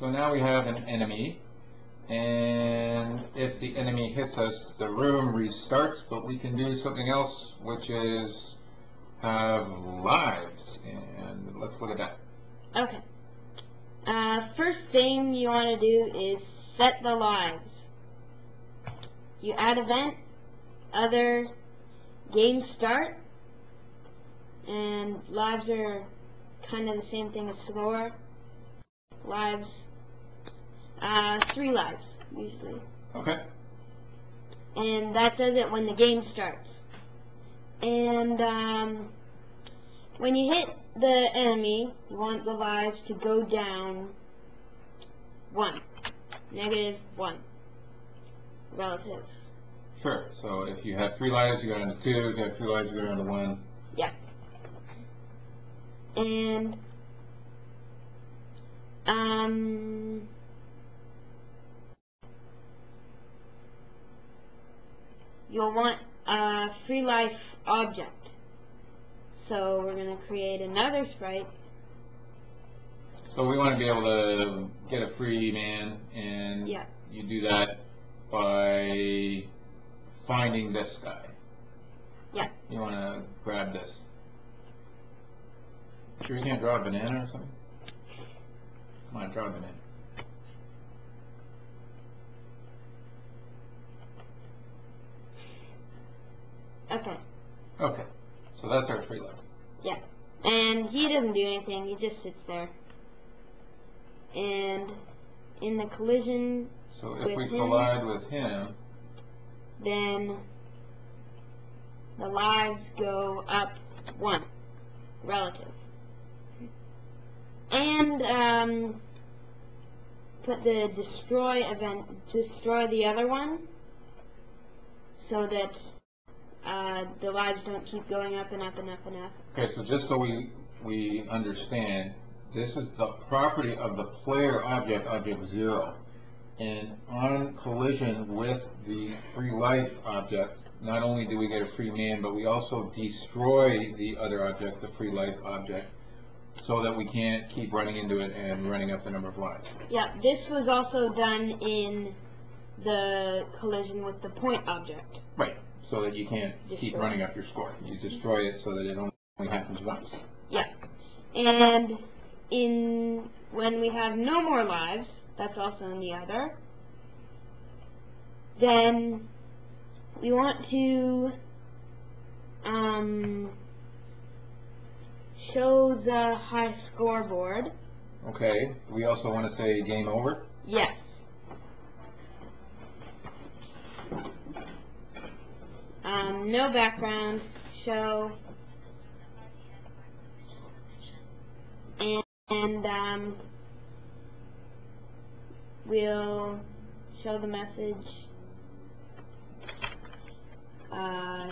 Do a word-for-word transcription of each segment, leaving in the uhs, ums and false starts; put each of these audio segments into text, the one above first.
So now we have an enemy, and if the enemy hits us, the room restarts, but we can do something else, which is have lives, and let's look at that. Okay. Uh, first thing you want to do is set the lives. You add event, other, game start, and lives are kind of the same thing as score. Lives, uh, three lives usually. Okay. And that does it when the game starts. And um, when you hit the enemy, you want the lives to go down one, negative one, relative. Sure. So if you have three lives, you go down to two. If you have two lives, you go down to one. Yeah. And um, you'll want a free life object. So we're going to create another sprite. So we want to be able to get a free man, and yeah. You do that by finding this guy. Yeah. You want to grab this. Sure, you can't draw a banana or something? Come on, draw a banana. Okay. Okay. So that's our free life. Yeah. And he doesn't do anything, he just sits there. And in the collision. So if we collide with him, then the lives go up one, relative. And um, put the destroy event, destroy the other one, so that uh, the lives don't keep going up and up and up and up. Okay, so just so we, we understand, this is the property of the player object, object zero. And on collision with the free life object, not only do we get a free man, but we also destroy the other object, the free life object, so that we can't keep running into it and running up the number of lives. Yeah, this was also done in the collision with the point object. Right, so that you can't destroy. Keep running up your score. You destroy it so that it only happens once. Yeah, and in when we have no more lives, that's also in the other, then we want to um, show the high scoreboard. Okay. We also want to say game over? Yes. Um, no background, show, and, and um, we'll show the message, uh,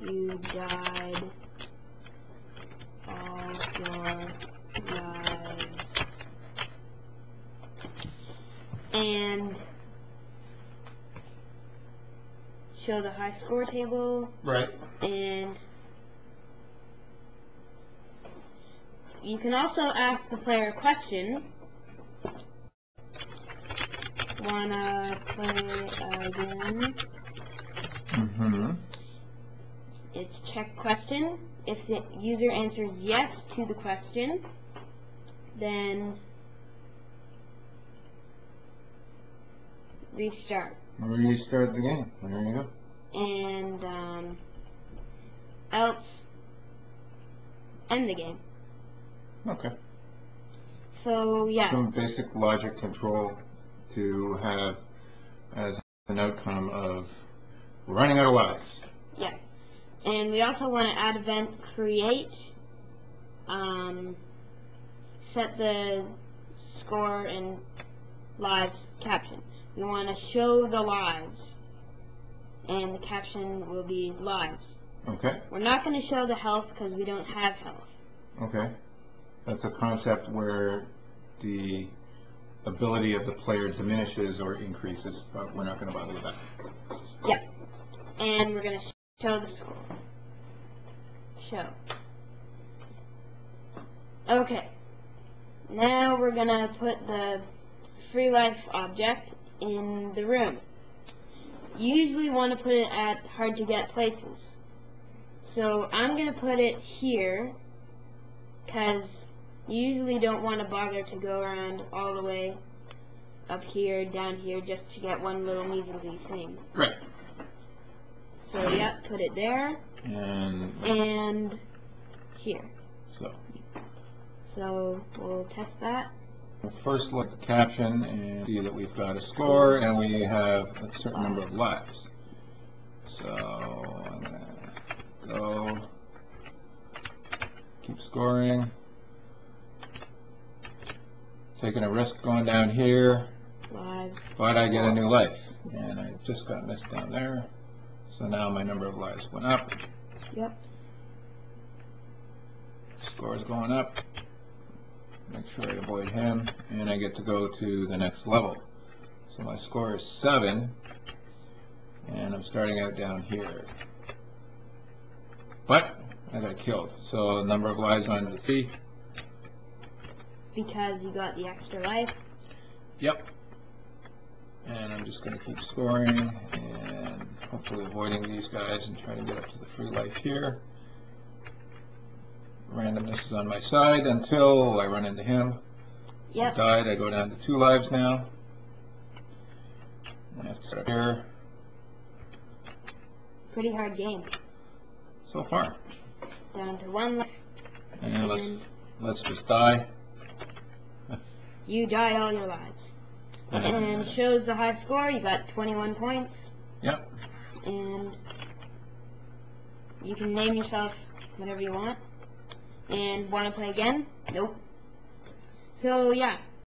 you died, all your lives, and show the high score table. Right. And you can also ask the player a question. Wanna play again? Mm-hmm. It's check question. If the user answers yes to the question, then restart. Restart the game. There you go. And um, else end the game. Okay. So yeah. Some basic logic control to have as an outcome of running out of lives. Yeah. And we also want to add event create, um, set the score and lives caption. We want to show the lives, and the caption will be lives. Okay. We're not going to show the health because we don't have health. Okay. That's a concept where the ability of the player diminishes or increases, but we're not going to bother with that. Yeah. And we're going to show the score. Show. Okay. Now we're going to put the free life object in the room. You usually want to put it at hard to get places. So I'm going to put it here because you usually don't want to bother to go around all the way up here, down here, just to get one little measly thing. Right. So, yep, put it there. And... and here. So. So, we'll test that. We'll first look at the caption and see that we've got a score and we have a certain number of lives. So, I'm going to go, keep scoring. Taking a risk going down here, lives. But I get a new life, and I just got missed down there, so now my number of lives went up. Yep. Score's going up. Make sure I avoid him, and I get to go to the next level. So my score is seven, and I'm starting out down here. But I got killed, so number of lives on the sea. Because you got the extra life. Yep. And I'm just going to keep scoring and hopefully avoiding these guys and trying to get up to the free life here. Randomness is on my side until I run into him. Yep. I died. I go down to two lives now. And that's up here. Pretty hard game. So far. Down to one life. And let's let's just die. You die all your lives. And it shows the high score. You got twenty-one points. Yep. And you can name yourself whatever you want. And want to play again? Nope. So, yeah.